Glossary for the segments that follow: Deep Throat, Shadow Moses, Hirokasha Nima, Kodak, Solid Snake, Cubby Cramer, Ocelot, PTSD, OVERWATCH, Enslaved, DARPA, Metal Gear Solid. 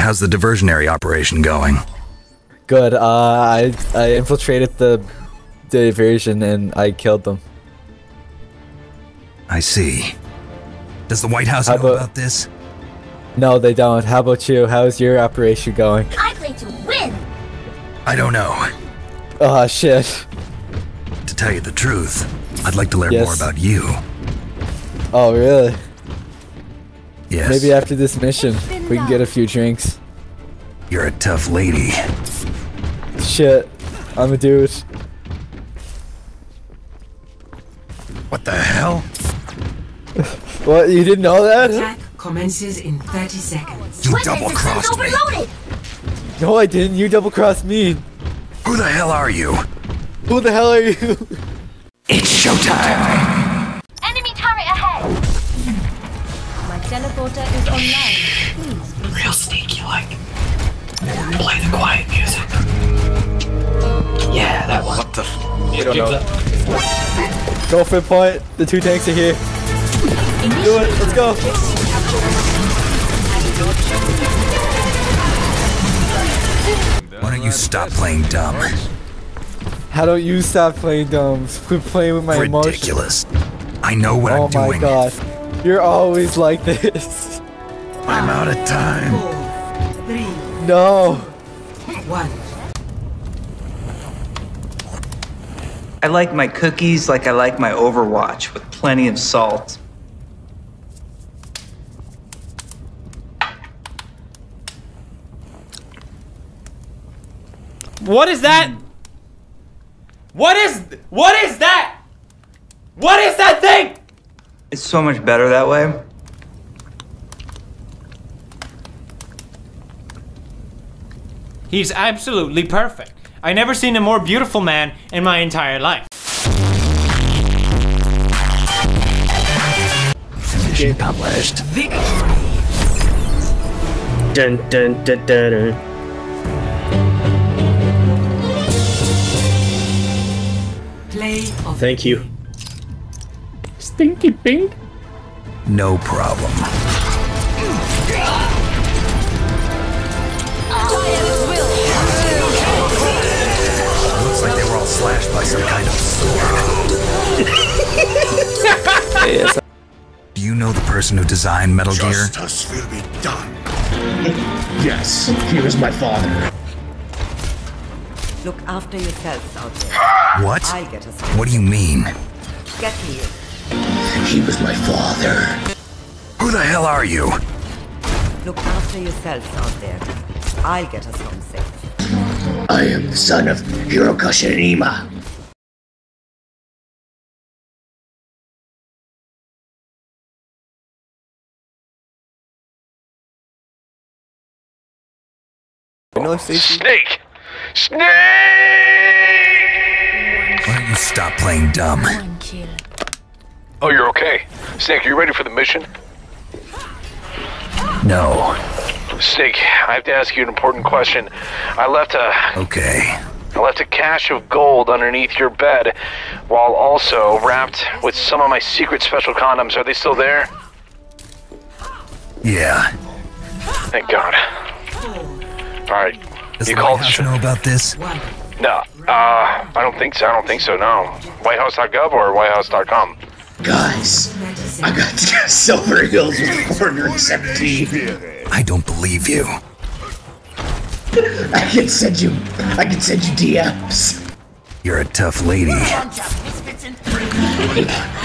How's the diversionary operation going? Good. I infiltrated the diversion and I killed them. I see. Does the White House know about this? No, they don't. How about you? How's your operation going? I play to win! I don't know. Oh, shit. To tell you the truth, I'd like to learn more about you. Oh, really? Yes. Maybe after this mission, we can get a few drinks. You're a tough lady. Shit. I'm a dude. What the hell? What? You didn't know that? Attack commences in 30 seconds. You double-crossed me! No, I didn't. You double-crossed me. Who the hell are you? Who the hell are you? It's showtime! Enemy turret ahead! My teleporter is online. Please. Real sneaky-like. Play the quiet music. Yeah, that one. What the f- You don't know. Go for a point. The two tanks are here. Do it. Let's go. Why don't you stop playing dumb? How don't you stop playing dumb? Quit playing with my emotions. Ridiculous. I know what I'm doing. Oh my god. You're always like this. I'm out of time. 4, 3. No. 1. I like my cookies like I like my Overwatch with plenty of salt. What is that? What is that? What is that thing? It's so much better that way. He's absolutely perfect. I never seen a more beautiful man in my entire life. Mission accomplished. Victory. Dun dun dun dun dun. Thank you. Stinky pink. No problem. Looks like they were all slashed by some kind of sword. Do you know the person who designed Metal Gear? Justice will be done. Yes, he was my father. Look after yourselves out there. What? What do you mean? Get here. He was my father. Who the hell are you? Look after yourselves out there. I'll get us home safe. I am the son of Hirokasha Nima. Snake! Snake! Why don't you stop playing dumb? Oh, you're okay. Snake, are you ready for the mission? No. Snake, I have to ask you an important question. I left a cache of gold underneath your bed, while also wrapped with some of my secret special condoms. Are they still there? Yeah. Thank God. Alright. Does the White House know about this? No, I don't think so. No. WhiteHouse.gov or WhiteHouse.com? Guys, I got Silver Hills with Order 17. I don't believe you. I can send you DMs. You're a tough lady.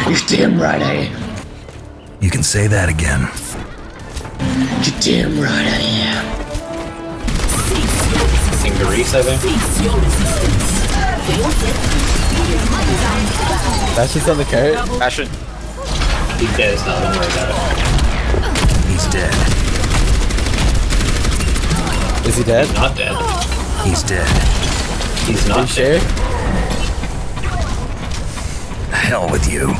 You're damn right I am. You can say that again. You're damn right I am. That shit's on the carrot? I should. He's dead, it's not, don't worry about it. He's dead. Is he dead? He's not dead. He's dead. He's not dead. The hell with you.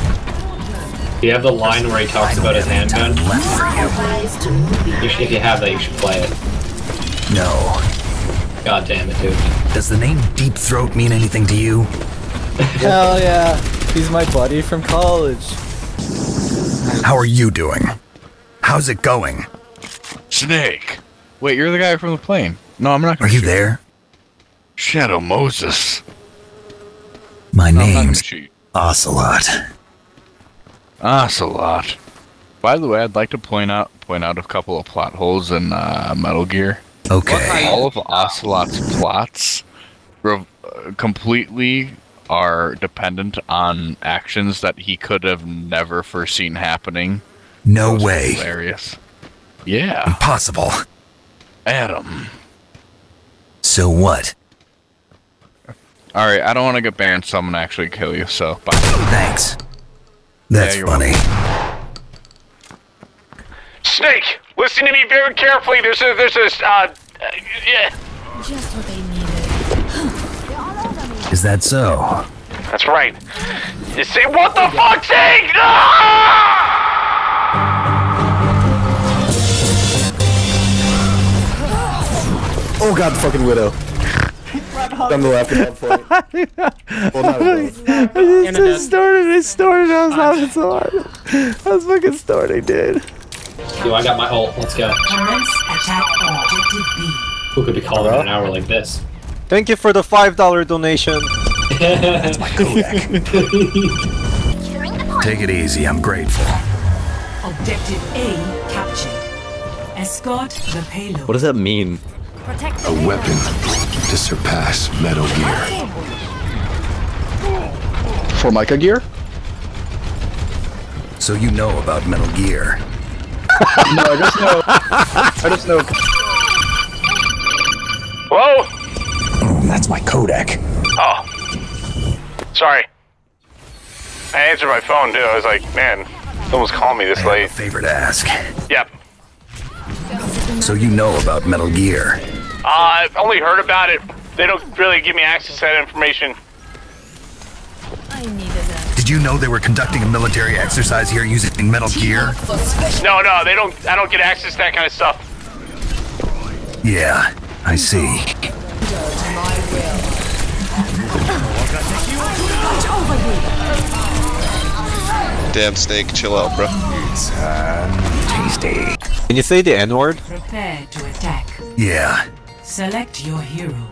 You have the line where he talks about his handgun? If you have that, you should play it. No. God damn it, dude. Does the name Deep Throat mean anything to you? Hell yeah. He's my buddy from college. How are you doing? How's it going? Snake, Wait, you're the guy from the plane. No, I'm not going to shoot. Are you there? Shadow Moses. My name's Ocelot. Ocelot. By the way, I'd like to point out a couple of plot holes in Metal Gear. Okay. All of Ocelot's plots completely are dependent on actions that he could have never foreseen happening. No way. Hilarious. Yeah. Impossible. Adam. So what? Alright, I don't want to get banned, so I'm going to actually kill you, so bye. Thanks. That's funny. Welcome. Snake! Listen to me very carefully, there's a just what they needed. Is that so? That's right. You say, what the fuck, Snake? Ah! Oh god, the fucking widow. On the left at that point. Well, not I started. I was laughing so hard. I was fucking starting, dude. Yo, I got my ult. Let's go. Who could be calling in an hour like this? Thank you for the $5 donation. That's my Kodak. Take it easy. I'm grateful. Objective A captured. Escort the payload. What does that mean? A weapon to surpass Metal Gear. Formica gear? So you know about Metal Gear. No, I just know. Whoa! Oh, that's my Kodak. Oh. Sorry. I answered my phone, too. I was like, man, someone's calling me this late. I have a favor to ask. Yep. So you know about Metal Gear. I've only heard about it. They don't really give me access to that information. I needed that. Did you know they were conducting a military exercise here using Metal Gear? No, they don't. I don't get access to that kind of stuff. Yeah, I see. Damn, Snake, chill out, bro. Tasty. Can you say the N-word? Prepare to attack. Yeah. Select your hero.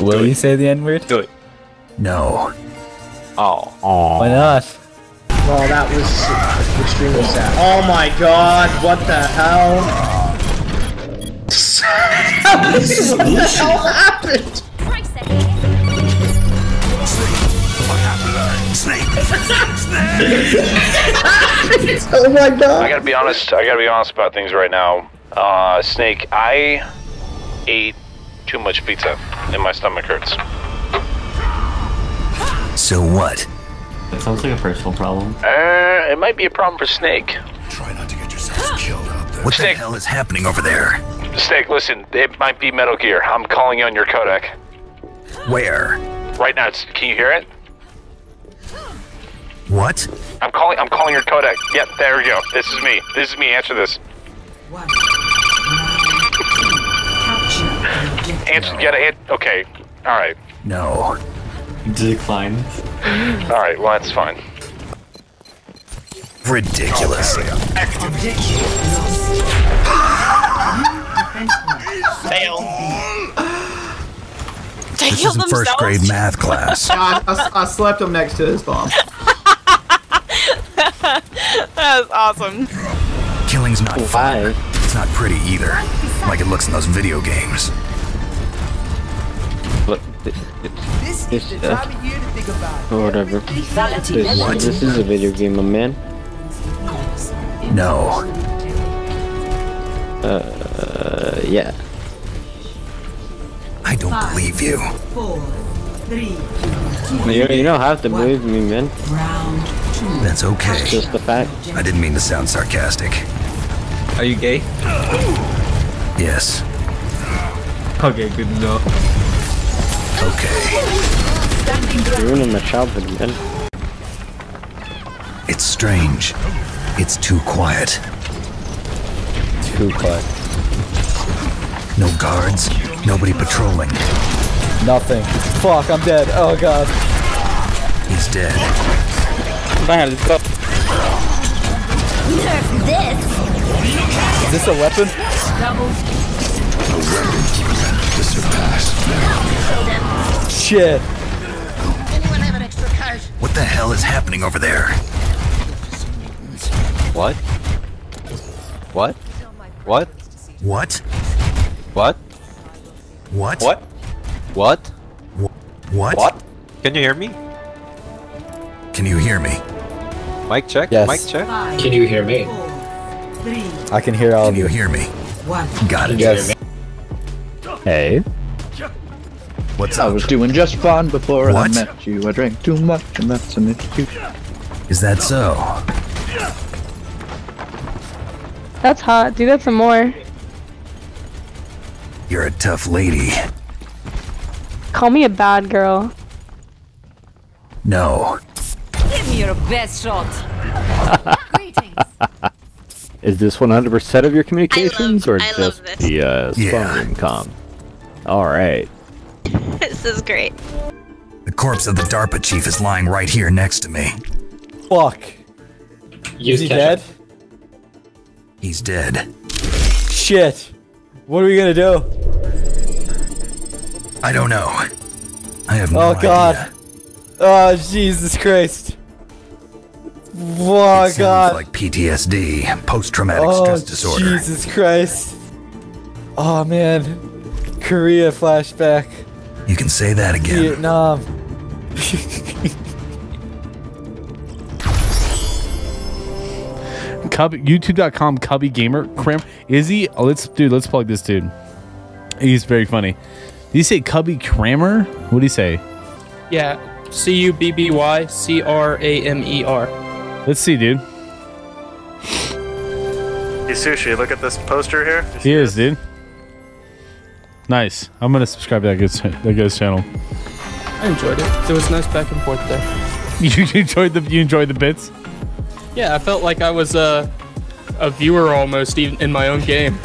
Will you say the N-word? Do it. No. Oh. Aww. Why not? Well, that was extremely sad. Oh my god, what the hell? What the hell happened? Oh my god! I gotta be honest about things right now. Snake, I ate too much pizza and my stomach hurts. So what? That sounds like a personal problem. It might be a problem for Snake. Try not to get yourself killed out there. What Snake, the hell is happening over there? Snake, listen, it might be Metal Gear. I'm calling you on your Kodak. Where? Right now, can you hear it? What? I'm calling your Kodak. Yep, there we go. This is me. Answer this. Answer. No. Okay. All right. No. Decline. All right. Well, that's fine. Ridiculous. Fail. They this killed isn't themselves. First grade math class. I slapped him next to his bomb. That was awesome. Killing's not fun. It's not pretty either, like it looks in those video games. Look, this is the time of year to think about it. Or whatever. What? This is a video game, my man. No. Yeah. I don't believe you. 4, 3. You don't have to believe me, man. That's okay. It's just the fact. I didn't mean to sound sarcastic. Are you gay? Yes. Okay, good enough. Okay. You're ruining my childhood, man. It's strange. It's too quiet. Too quiet. No guards. Nobody patrolling. Nothing. Fuck, I'm dead. Oh god. He's dead. Man, let's go. Nerf this. Is this a weapon? Double. a weapon to surpass them. Shit. Anyone have an extra card? What the hell is happening over there? What? What? What? What? What? What? What? What? What? What? Can you hear me? Can you hear me? Mic check? Yes. Mic check? Can you hear me? I can hear all of you. Can you hear me? One. Got it. Yes. Hey. What's up? I was doing just fine before I met you. I drank too much and that's an issue. Is that so? That's hot. Do that some more. You're a tough lady. Call me a bad girl. No. Give me your best shot. Greetings. Is this 100% of your communications or just the spawn comm? All right. This is great. The corpse of the DARPA chief is lying right here next to me. Fuck. Is he dead? He's dead. Shit. What are we gonna do? I don't know. I have no idea. Oh god. Oh Jesus Christ. Oh, it sounds like PTSD, post-traumatic stress disorder. Jesus Christ. Oh man. Korea flashback. You can say that again. Vietnam. YouTube.com Cubby Cramer. Is he? Oh, let's plug this dude. He's very funny. Did he say Cubby Cramer? What did he say? Yeah. CUBBY CRAMER. Let's see, dude. Hey, Sushi, look at this poster here. He is, dude. Nice. I'm going to subscribe to that guy's channel. I enjoyed it. There was nice back and forth there. You enjoyed the bits? Yeah, I felt like I was a viewer almost, even in my own game.